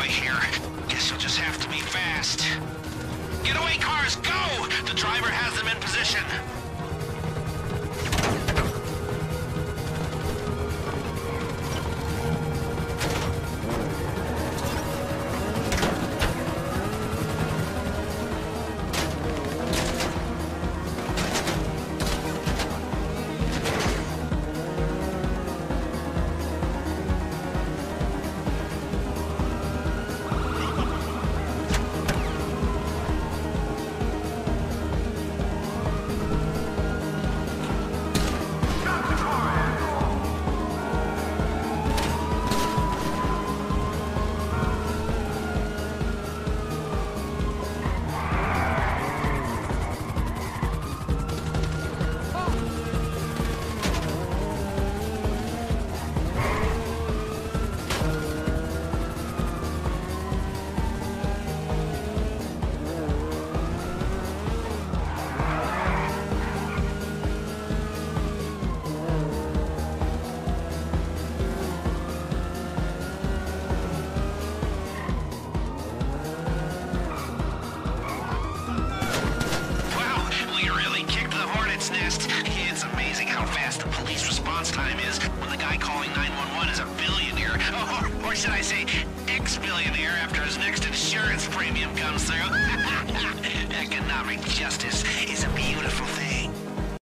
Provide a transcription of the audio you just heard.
boy here. Guess you'll just have to be fast. Getaway cars, go! The driver has them in position. It's amazing how fast the police response time is when the guy calling 911 is a billionaire. Oh, or should I say, ex-billionaire after his next insurance premium comes through. Economic justice is a beautiful thing.